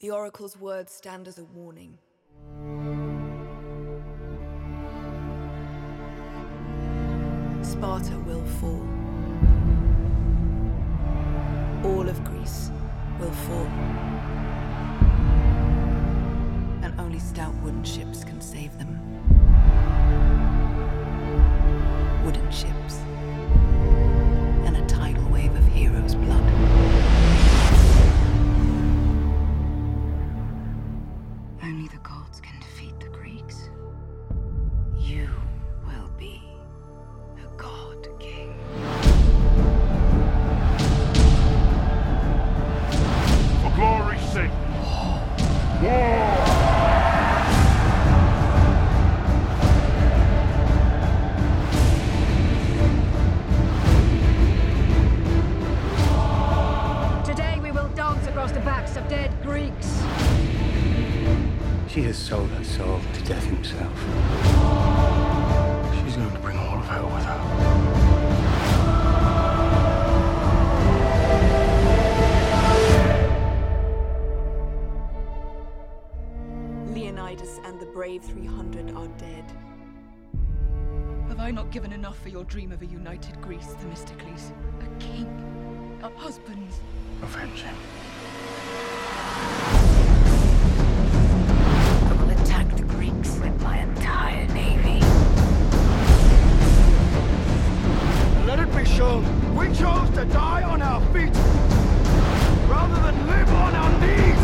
The oracle's words stand as a warning. Sparta will fall. All of Greece will fall. And only stout wooden ships can save them. Wooden ships. And a tidal wave of heroes' blood. She has sold her soul to death himself. She's going to bring all of her with her. Leonidas and the brave 300 are dead. Have I not given enough for your dream of a united Greece, Themistocles? A king, a husband. Avenge him. We chose to die on our feet rather than live on our knees.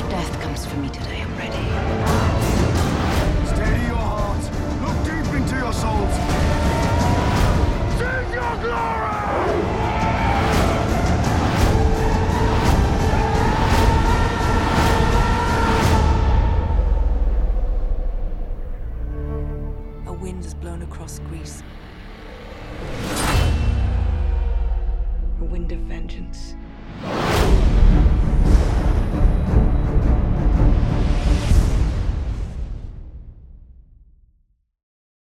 If death comes for me today, I'm ready. Steady your hearts. Look deep into your souls. Sing your glory! Across Greece. A wind of vengeance.